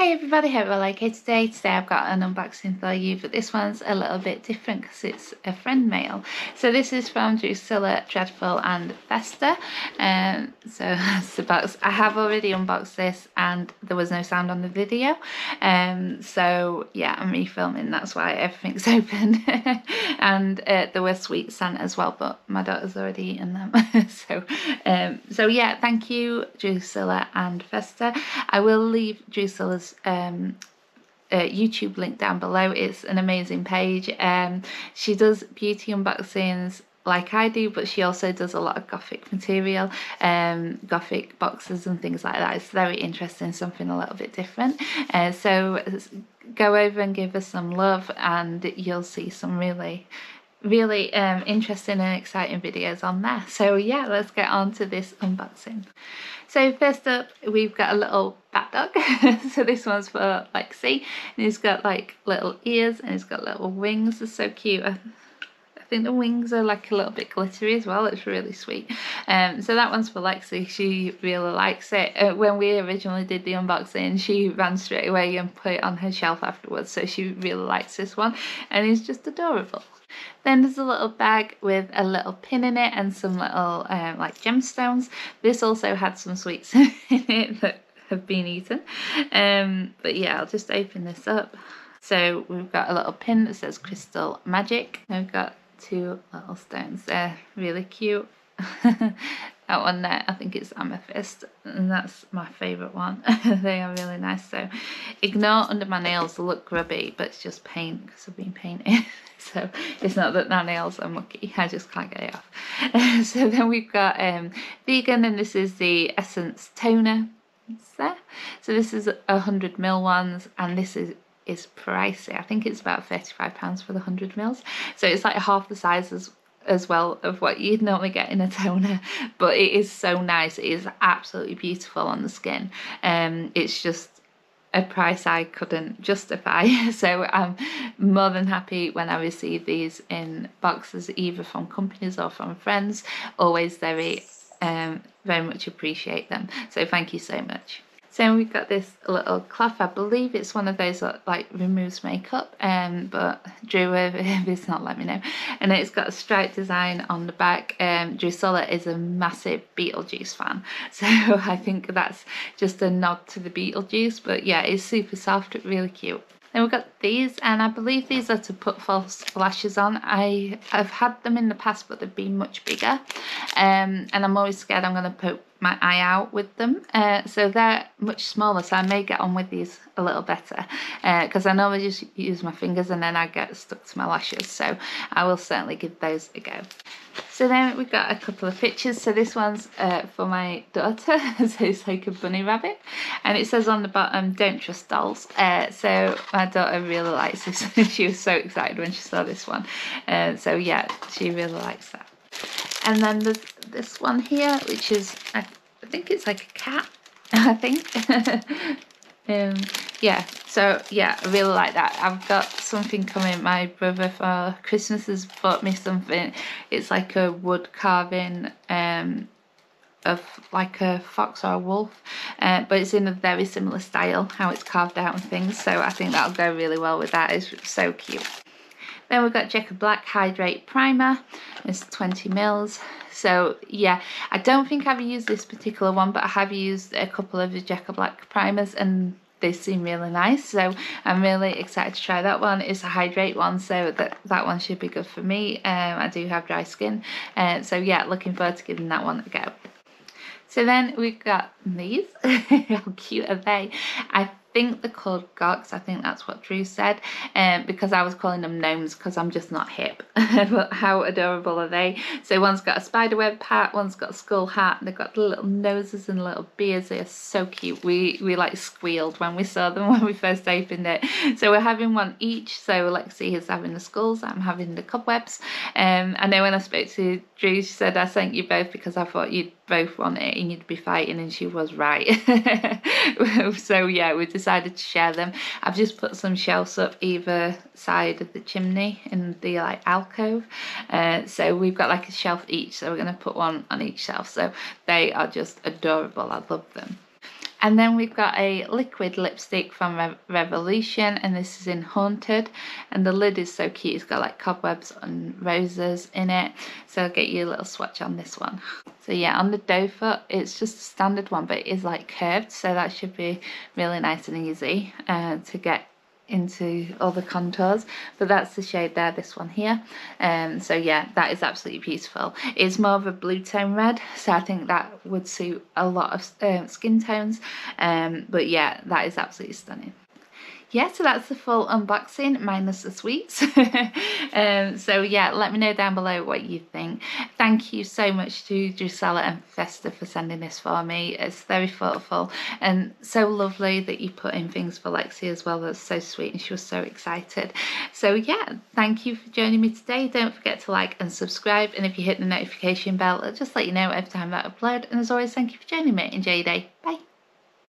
Hey everybody, hope you all like it today. Today I've got an unboxing for you, but this one's a little bit different because it's a friend mail. So this is from Drusilla Dreadful and Festa. So that's the box. I have already unboxed this and there was no sound on the video. So yeah, I'm refilming, that's why everything's open. And there were sweets sent as well, but my daughter's already eaten them. So yeah, thank you Drusilla and Festa. I will leave Drusilla's YouTube link down below. It's an amazing page. She does beauty unboxings like I do, but she also does a lot of gothic material, gothic boxes and things like that. It's very interesting, something a little bit different. So go over and give her some love and you'll see some really interesting and exciting videos on there. So yeah, let's get on to this unboxing. So first up, we've got a little bat dog. So this one's for Lexi, and he's got like little ears and he's got little wings. They're so cute. I think the wings are like a little bit glittery as well. It's really sweet. So that one's for Lexi. She really likes it. When we originally did the unboxing, she ran straight away and put it on her shelf afterwards. So she really likes this one, and he's just adorable. Then there's a little bag with a little pin in it and some little like gemstones. This also had some sweets in it that have been eaten. But yeah, I'll just open this up. So we've got a little pin that says Crystal Magic. I've got two little stones there, really cute. That one there, I think it's amethyst, and that's my favourite one. They are really nice. So ignore under my nails, they look grubby, but it's just paint because I've been painting. So it's not that my nails are mucky, I just can't get it off. So then we've got vegan, and this is the essence toner. It's there. So this is 100ml ones, and this is pricey. I think it's about £35 for the 100ml. So it's like half the size as well of what you'd normally get in a toner, but it is so nice. It is absolutely beautiful on the skin. It's just a price I couldn't justify. So I'm more than happy when I receive these in boxes, either from companies or from friends. Always very much appreciate them, so thank you so much. So we've got this little cloth. I believe it's one of those that like removes makeup, but Drew is not let me know. And it's got a stripe design on the back. Drusilla is a massive Beetlejuice fan, so I think that's just a nod to the Beetlejuice. But yeah, it's super soft, really cute. Then we've got these, and I believe these are to put false lashes on. I've had them in the past, but they've been much bigger, and I'm always scared I'm going to poke my eye out with them. So they're much smaller, so I may get on with these a little better, because I normally just use my fingers and then I get stuck to my lashes, so I will certainly give those a go. So then we've got a couple of pictures. So this one's for my daughter. So it's like a bunny rabbit, and it says on the bottom, don't trust dolls. So my daughter really likes this. She was so excited when she saw this one. So yeah, she really likes that. And then there's this one here, which is, I think it's like a cat, I think. Yeah, so yeah, I really like that. I've got something coming. My brother for Christmas has bought me something. It's like a wood carving of like a fox or a wolf, but it's in a very similar style, how it's carved out and things. So I think that'll go really well with that. It's so cute. Then we've got Jecca Blac Hydrate Primer. It's 20ml. So yeah, I don't think I've used this particular one, but I have used a couple of the Jecca Blac primers and they seem really nice. So I'm really excited to try that one. It's a hydrate one, so that one should be good for me. I do have dry skin. So yeah, looking forward to giving that one a go. So then we've got these. How cute are they? I think they're called Gox. I think that's what Drew said, because I was calling them gnomes because I'm just not hip. But how adorable are they? So one's got a spiderweb hat, one's got a skull hat, and they've got the little noses and little beards. They are so cute. We like squealed when we saw them when we first opened it. So we're having one each. So Lexi is having the skulls, I'm having the cobwebs. I know when I spoke to Drew, she said I sent you both because I thought you'd both want it and you'd be fighting, and she was right. So yeah, we decided to share them. I've just put some shelves up either side of the chimney in the like alcove, so we've got like a shelf each, so we're going to put one on each shelf. So they are just adorable, I love them. And then we've got a liquid lipstick from Revolution, and this is in Haunted, and the lid is so cute. It's got like cobwebs and roses in it, so I'll get you a little swatch on this one. So yeah, on the doe foot it's just a standard one, but it is like curved, so that should be really nice and easy to get into all the contours. But that's the shade there, this one here. So yeah, that is absolutely beautiful. It's more of a blue tone red, so I think that would suit a lot of skin tones, but yeah, that is absolutely stunning. Yeah, so that's the full unboxing minus the sweets. So yeah, let me know down below what you think. Thank you so much to Drusilla and Festa for sending this for me. It's very thoughtful and so lovely that you put in things for Lexi as well. That's so sweet, and she was so excited. So yeah, thank you for joining me today. Don't forget to like and subscribe, and if you hit the notification bell, it'll just let you know every time that I upload. And as always, thank you for joining me. Enjoy your day. Bye.